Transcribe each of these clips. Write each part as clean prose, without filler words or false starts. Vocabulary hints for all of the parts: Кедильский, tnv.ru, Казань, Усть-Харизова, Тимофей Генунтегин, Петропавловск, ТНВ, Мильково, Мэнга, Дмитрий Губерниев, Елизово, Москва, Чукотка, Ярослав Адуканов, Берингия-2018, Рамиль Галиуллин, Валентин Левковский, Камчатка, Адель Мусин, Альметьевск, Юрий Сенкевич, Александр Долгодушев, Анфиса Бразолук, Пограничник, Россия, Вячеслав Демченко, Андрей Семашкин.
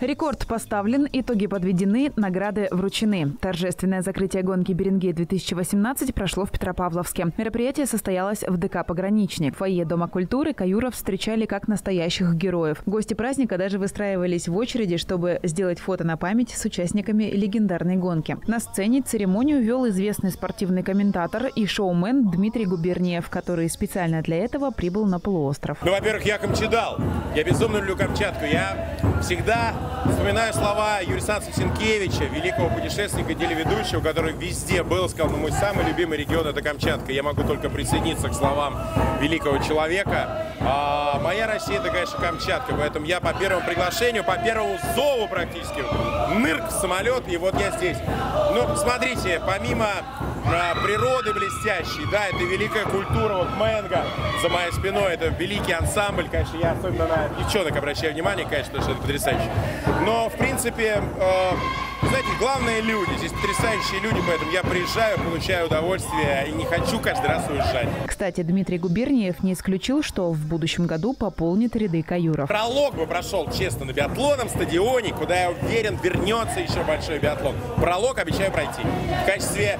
Рекорд поставлен, итоги подведены, награды вручены. Торжественное закрытие гонки «Берингия-2018» прошло в Петропавловске. Мероприятие состоялось в ДК «Пограничник». В фойе Дома культуры каюров встречали как настоящих героев. Гости праздника даже выстраивались в очереди, чтобы сделать фото на память с участниками легендарной гонки. На сцене церемонию вел известный спортивный комментатор и шоумен Дмитрий Губерниев, который специально для этого прибыл на полуостров. Ну, во-первых, я камчадал. Я безумно люблю Камчатку. Я всегда вспоминаю слова Юрия Сенкевича, великого путешественника и телеведущего, который везде был, сказал: мой самый любимый регион – это Камчатка. Я могу только присоединиться к словам великого человека. А моя Россия – это, конечно, Камчатка. Поэтому я по первому приглашению, по первому зову практически, нырк в самолет, и вот я здесь. Ну, смотрите, помимо природы блестящей, да, это великая культура, вот Мэнга за моей спиной, это великий ансамбль, конечно, я особенно на девчонок обращаю внимание, конечно, потому что это потрясающе. Но, в принципе, знаете, главное — люди. Здесь потрясающие люди, поэтому я приезжаю, получаю удовольствие и не хочу каждый раз уезжать. Кстати, Дмитрий Губерниев не исключил, что в будущем году пополнит ряды каюров. Пролог бы прошел, честно, на биатлонном стадионе, куда, я уверен, вернется еще большой биатлон. Пролог обещаю пройти в качестве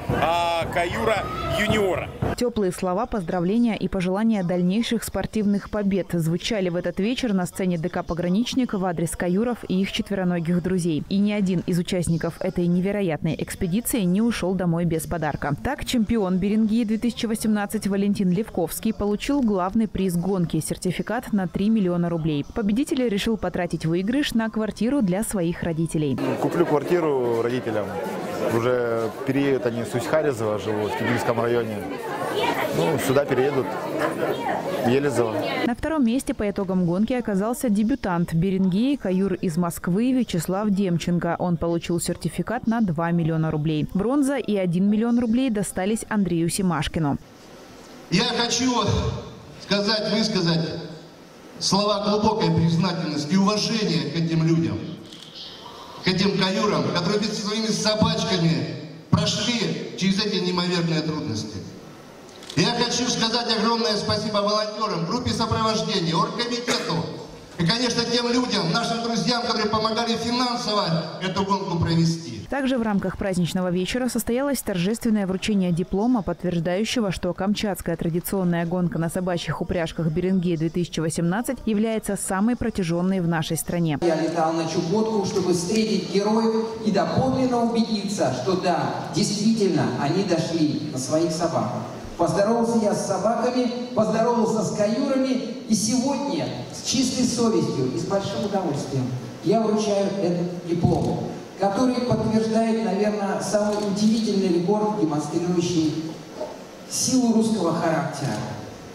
каюра-юниора. Теплые слова, поздравления и пожелания дальнейших спортивных побед звучали в этот вечер на сцене ДК «Пограничник» в адрес каюров и их четвероногих друзей. И ни один из участников этой невероятной экспедиции не ушел домой без подарка. Так, чемпион «Берингии-2018» Валентин Левковский получил главный приз гонки – сертификат на 3 миллиона рублей. Победитель решил потратить выигрыш на квартиру для своих родителей. Куплю квартиру родителям. Уже переедут они с Усть-Харизова, живут в Кедильском районе. Ну, сюда переедут в Елизово. На втором месте по итогам гонки оказался дебютант Берингии, каюр из Москвы Вячеслав Демченко. Он получил сертификат на 2 миллиона рублей. Бронза и 1 миллион рублей достались Андрею Семашкину. Я хочу высказать слова глубокой признательности и уважения к этим людям, к этим каюрам, которые со своими собачками прошли через эти неимоверные трудности. Я хочу сказать огромное спасибо волонтерам, группе сопровождения, оргкомитету и, конечно, тем людям, нашим друзьям, которые помогали финансово эту гонку провести. Также в рамках праздничного вечера состоялось торжественное вручение диплома, подтверждающего, что камчатская традиционная гонка на собачьих упряжках «Берингия-2018» является самой протяженной в нашей стране. Я летал на Чукотку, чтобы встретить героев и доподлинно убедиться, что да, действительно, они дошли на своих собаках. Поздоровался я с собаками, поздоровался с каюрами, и сегодня с чистой совестью и с большим удовольствием я вручаю этот диплом, который подтверждает, наверное, самый удивительный рекорд, демонстрирующий силу русского характера.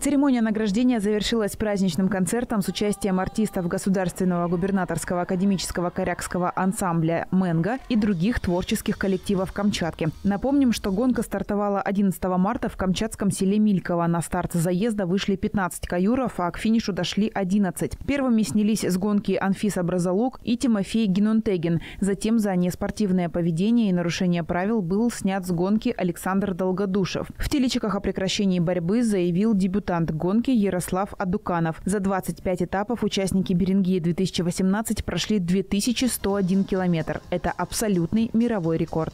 Церемония награждения завершилась праздничным концертом с участием артистов Государственного губернаторского академического корякского ансамбля «Мэнга» и других творческих коллективов Камчатки. Напомним, что гонка стартовала 11 марта в камчатском селе Мильково. На старт заезда вышли 15 каюров, а к финишу дошли 11. Первыми снялись с гонки Анфиса Бразолук и Тимофей Генунтегин. Затем за неспортивное поведение и нарушение правил был снят с гонки Александр Долгодушев. В телечиках о прекращении борьбы заявил дебютант гонки Ярослав Адуканов. За 25 этапов участники «Берингии-2018» прошли 2101 километр. Это абсолютный мировой рекорд.